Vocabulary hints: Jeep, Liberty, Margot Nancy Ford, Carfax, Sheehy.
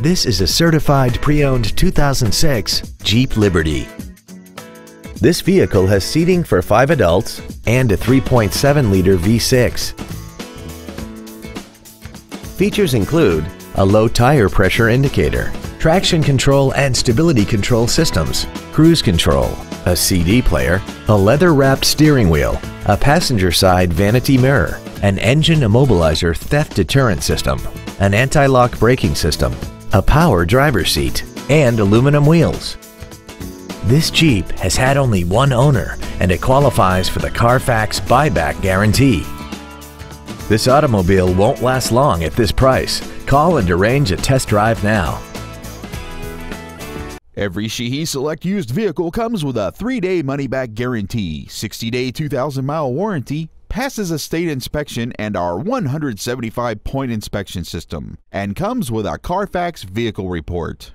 This is a certified pre-owned 2006 Jeep Liberty. This vehicle has seating for 5 adults and a 3.7-liter V6. Features include a low tire pressure indicator, traction control and stability control systems, cruise control, a CD player, a leather-wrapped steering wheel, a passenger side vanity mirror, an engine immobilizer theft deterrent system, an anti-lock braking system, a power driver's seat, and aluminum wheels. This Jeep has had only one owner, and it qualifies for the Carfax buyback guarantee. This automobile won't last long at this price. Call and arrange a test drive now. Every Sheehy Select used vehicle comes with a 3-day money-back guarantee, 60-day, 2,000-mile warranty, passes a state inspection and our 175-point inspection system, and comes with a Carfax vehicle report.